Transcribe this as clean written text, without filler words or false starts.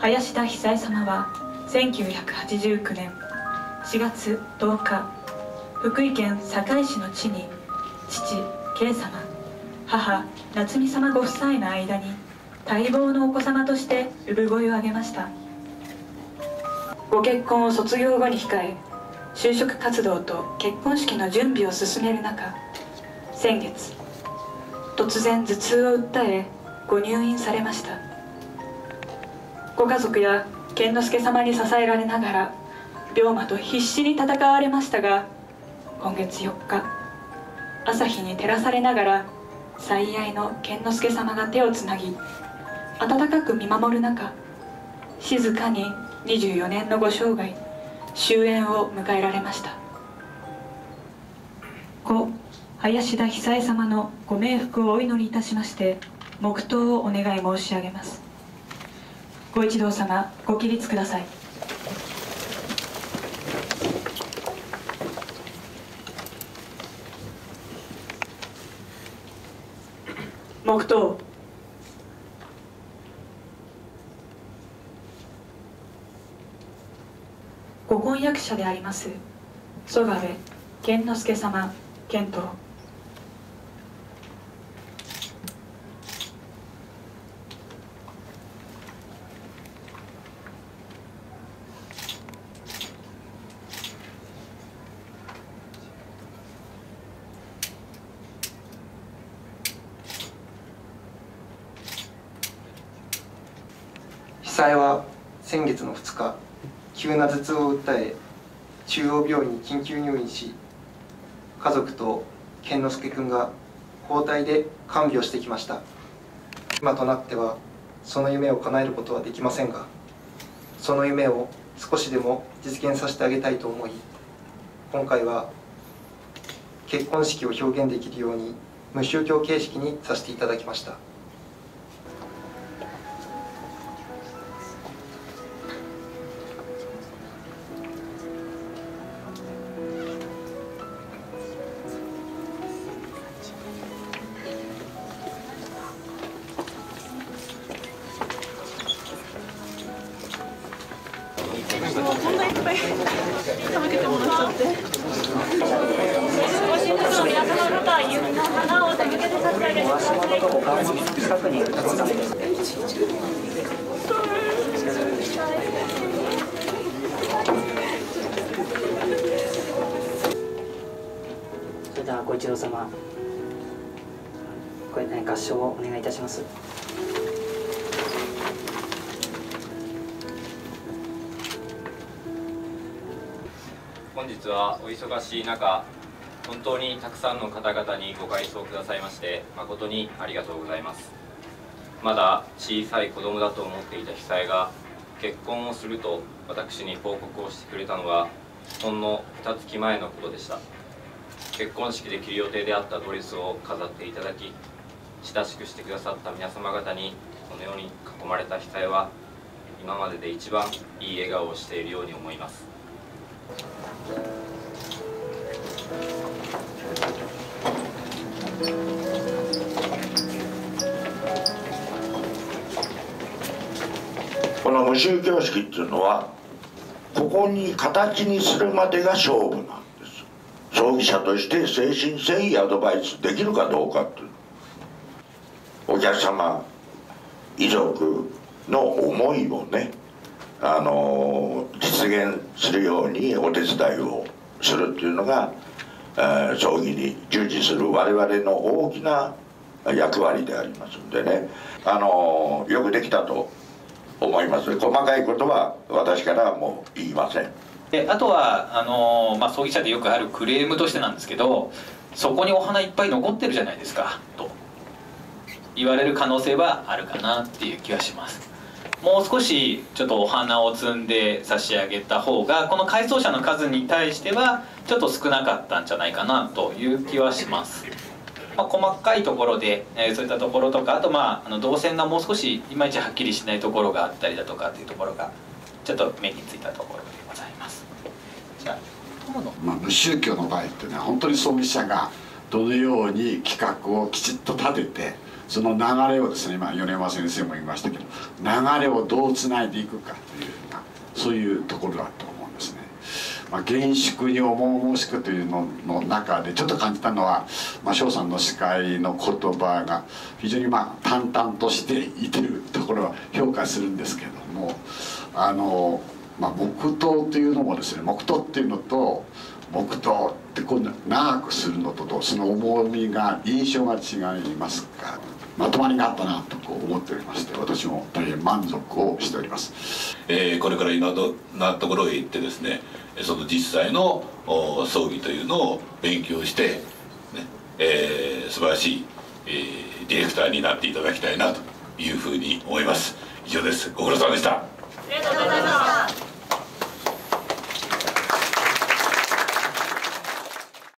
林田久江様は1989年4月10日福井県坂井市の地に父慶様母夏美様ご夫妻の間に待望のお子様として産声を上げました。ご結婚を卒業後に控え就職活動と結婚式の準備を進める中、先月突然頭痛を訴えご入院されました。ご家族や健之助様に支えられながら病魔と必死に戦われましたが、今月4日朝日に照らされながら最愛の健之助様が手をつなぎ温かく見守る中、静かに24年のご生涯終焉を迎えられました。故林田久江様のご冥福をお祈りいたしまして黙祷をお願い申し上げます。ご一同様、ご起立ください。黙祷。ご婚約者であります曽我部健之助様健と久江は先月の2日急な頭痛を訴え中央病院に緊急入院し、家族と健之助君が交代で看病してきました。今となってはその夢を叶えることはできませんが、その夢を少しでも実現させてあげたいと思い、今回は結婚式を表現できるように無宗教形式にさせていただきました。それではご一同様、これ何か合唱をお願いいたします。本日はお忙しい中、本当にたくさんの方々にご回答くださいまして誠にありがとうございます。まだ小さい子供だと思っていた久江が結婚をすると私に報告をしてくれたのはほんの2月前のことでした。結婚式で着る予定であったドレスを飾っていただき、親しくしてくださった皆様方にこのように囲まれた久江は今までで一番いい笑顔をしているように思います。この無宗教式っていうのはここに形にするまでが勝負なんです。葬儀者として誠心誠意アドバイスできるかどうかっていう、お客様遺族の思いをね、実現するようにお手伝いをするっていうのが、葬儀に従事する我々の大きな役割でありますんでね、よくできたと思います。細かいことは私からはもう言いません。で、あとは葬儀社でよくあるクレームとしてなんですけど、そこにお花いっぱい残ってるじゃないですかと言われる可能性はあるかなっていう気がします。もう少しちょっとお花を摘んで差し上げた方が、この回送者の数に対してはちょっと少なかったんじゃないかなという気はします。細かいところで、そういったところとか、あと動線がもう少しいまいちはっきりしないところがあったりだとかっていうところがちょっと目についたところでございます。じゃあ友の、無宗教の場合ってね、本当に創立者がどのように企画をきちっと立てて、その流れをですね、今米山先生も言いましたけど、流れをどうつないでいくかというような、そういうところだと思うんですね。厳粛に重々しくというのの中でちょっと感じたのは、翔さんの司会の言葉が非常に淡々としていてるところは評価するんですけども、黙祷というのもですね、黙祷っていうのと黙祷ってこう長くするのとその重みが印象が違いますから、まとまりがあったなとこう思っておりまして、私も大変満足をしております。これからいろんなところへ行ってですね、その実際の葬儀というのを勉強して、ね、素晴らしい、ディレクターになっていただきたいなというふうに思います。以上です。ご苦労様でした。ありがとうございました。